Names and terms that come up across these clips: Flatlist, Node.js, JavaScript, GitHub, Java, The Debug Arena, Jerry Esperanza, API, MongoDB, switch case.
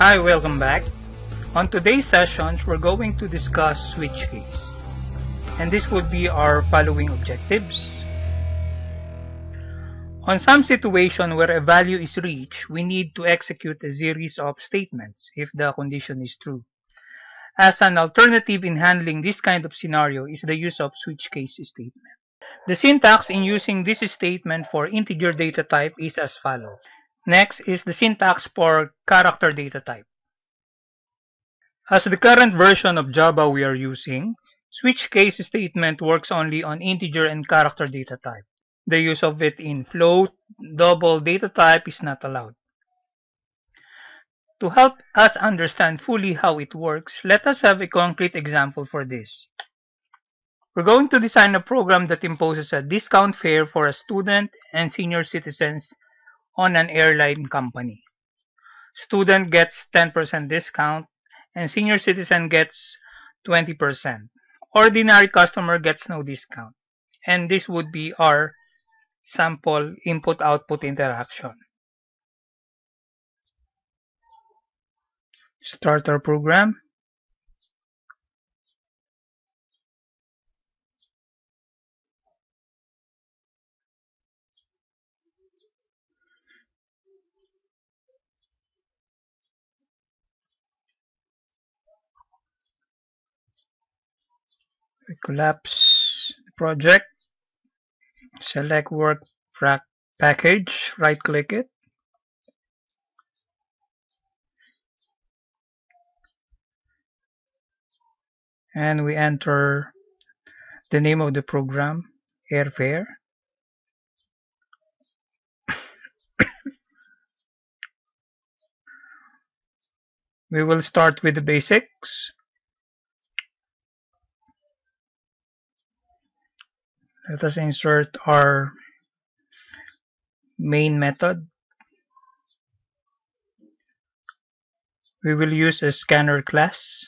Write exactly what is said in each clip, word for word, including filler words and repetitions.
Hi, welcome back. On today's sessions, we're going to discuss switch keys. And this would be our following objectives. On some situation where a value is reached, we need to execute a series of statements if the condition is true. As an alternative in handling this kind of scenario is the use of switch case statement. The syntax in using this statement for integer data type is as follows. Next is the syntax for character data type. As the current version of Java we are using, switch case statement works only on integer and character data type. The use of it in float, double data type is not allowed. To help us understand fully how it works, let us have a concrete example for this. We're going to design a program that imposes a discount fare for a student and senior citizens on an airline company. Student gets ten percent discount and senior citizen gets twenty percent. Ordinary customer gets no discount. And this would be our sample input-output interaction. Start our program. We collapse the project, select work package, right click it, and we enter the name of the program, airfare. We will start with the basics. Let us insert our main method. We will use a scanner class.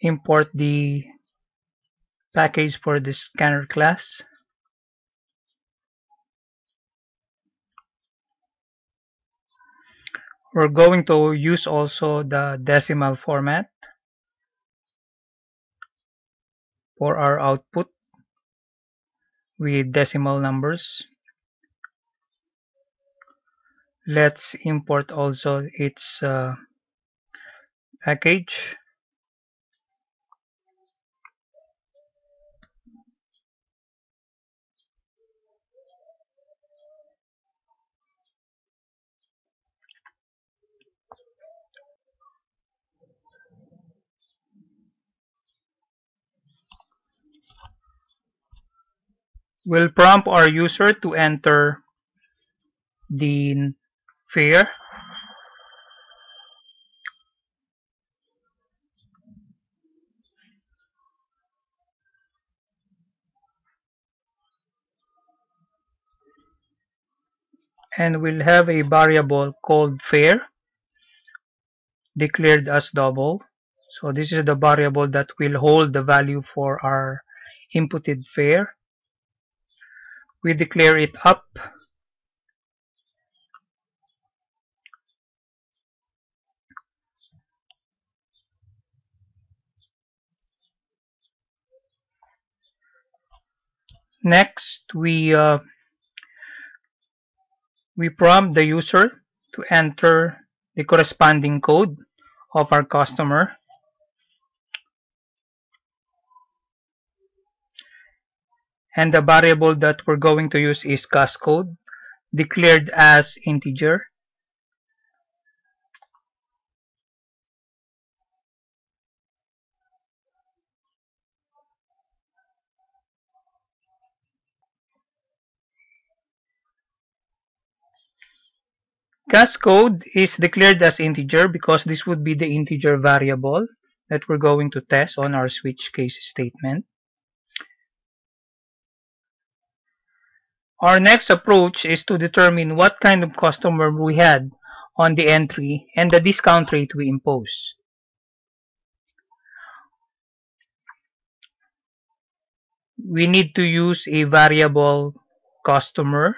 Import the package for the scanner class. We're going to use also the decimal format for our output with decimal numbers. Let's import also its uh, package. We'll prompt our user to enter the fare. And we'll have a variable called fare declared as double. So this is the variable that will hold the value for our inputted fare. We declare it up, next we uh, we prompt the user to enter the corresponding code of our customer, and the variable that we're going to use is C A S code, declared as integer. C A S code is declared as integer because this would be the integer variable that we're going to test on our switch case statement. Our next approach is to determine what kind of customer we had on the entry and the discount rate we impose. We need to use a variable customer,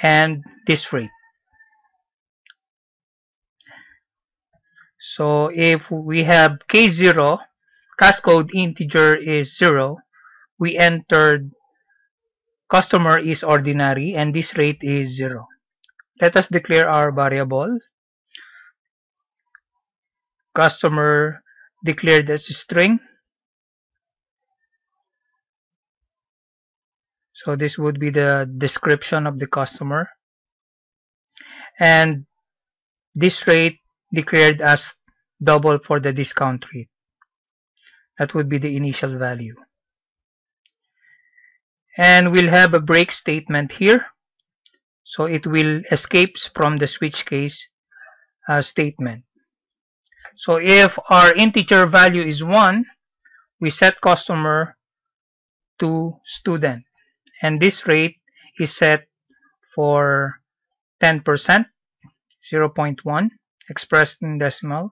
and district. So if we have K zero, class code integer is zero, we entered customer is ordinary and this rate is zero. Let us declare our variable. Customer declared as a string. So this would be the description of the customer. And this rate declared as double for the discount rate. That would be the initial value. And we'll have a break statement here. So it will escape from the switch case uh, statement. So if our integer value is one, we set customer to student. And this rate is set for ten percent, zero point one, expressed in decimal.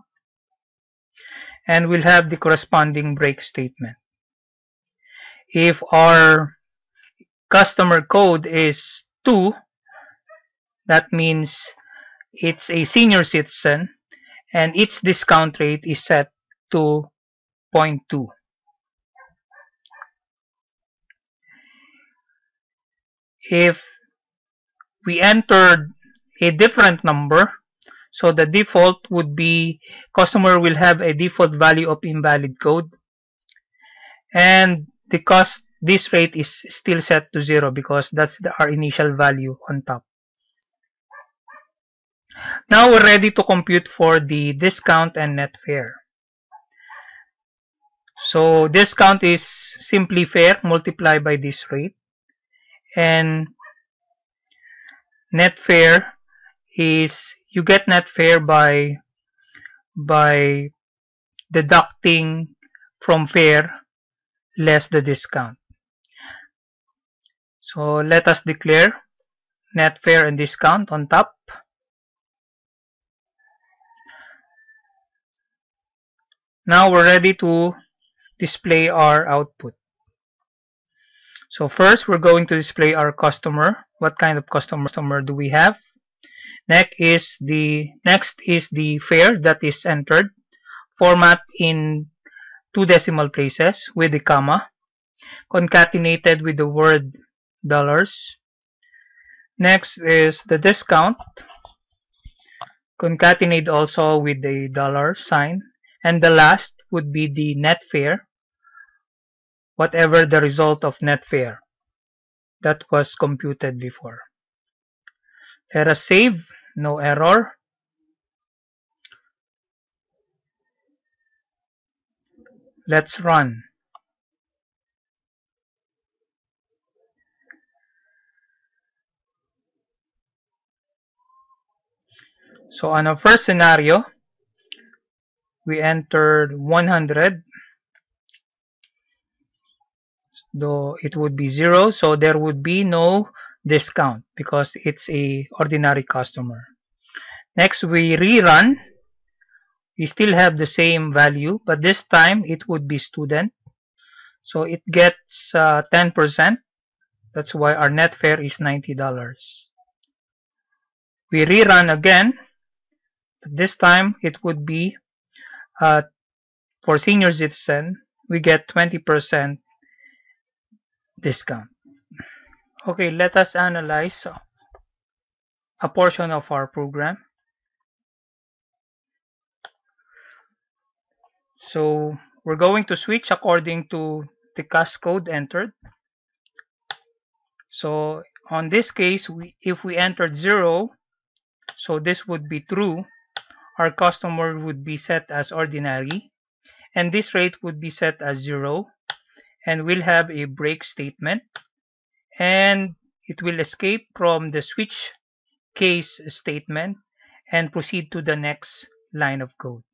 And we'll have the corresponding break statement. If our customer code is two, that means it's a senior citizen and its discount rate is set to zero point two. If we entered a different number, so the default would be customer will have a default value of invalid code, and the cost, this rate is still set to zero because that's the, our initial value on top. Now we're ready to compute for the discount and net fare. So discount is simply fare multiplied by this rate, and net fare is you get net fare by by deducting from fare less the discount. So let us declare net fare and discount on top. Now we're ready to display our output. So first, we're going to display our customer. What kind of customer do we have? Next is the next is the fare that is entered, format in two decimal places with a comma, concatenated with the word dollars. Next is the discount, concatenated also with the dollar sign. And the last would be the net fare, whatever the result of net fare that was computed before. Let us save, no error. Let's run. So on our first scenario, we entered one hundred, though it would be zero, so there would be no discount because it's a ordinary customer. Next, we rerun. We still have the same value, but this time it would be student. So it gets uh, ten percent. That's why our net fare is ninety dollars. We rerun again, but this time it would be Uh, for senior citizen, we get twenty percent discount. Okay, let us analyze a portion of our program. So we're going to switch according to the class code entered. So on this case, we, if we entered zero, so this would be true. Our customer would be set as ordinary, and this rate would be set as zero, and we'll have a break statement, and it will escape from the switch case statement and proceed to the next line of code.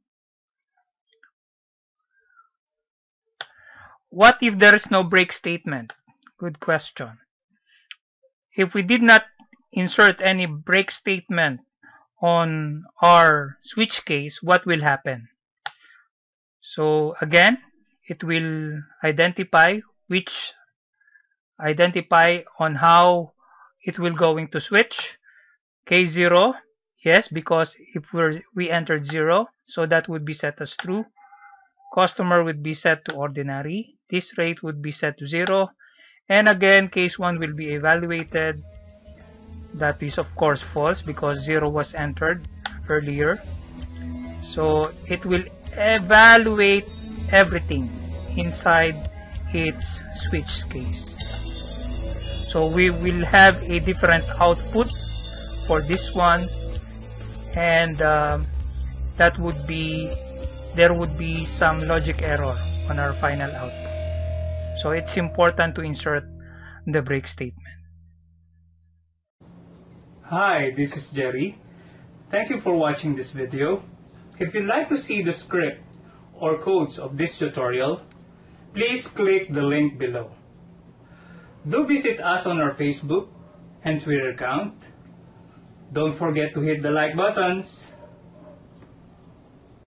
What if there is no break statement? Good question. If we did not insert any break statement on our switch case, what will happen? So again, it will identify which identify on how it will going to switch. K zero, yes, because if we're, we entered zero, so that would be set as true. Customer would be set to ordinary. This rate would be set to zero. And again, case one will be evaluated. That is, of course, false because zero was entered earlier. So it will evaluate everything inside its switch case. So we will have a different output for this one, and um, that would be, there would be some logic error on our final output. So it's important to insert the break statement. Hi, this is Jerry. Thank you for watching this video. If you'd like to see the script or codes of this tutorial, please click the link below. Do visit us on our Facebook and Twitter account. Don't forget to hit the like buttons.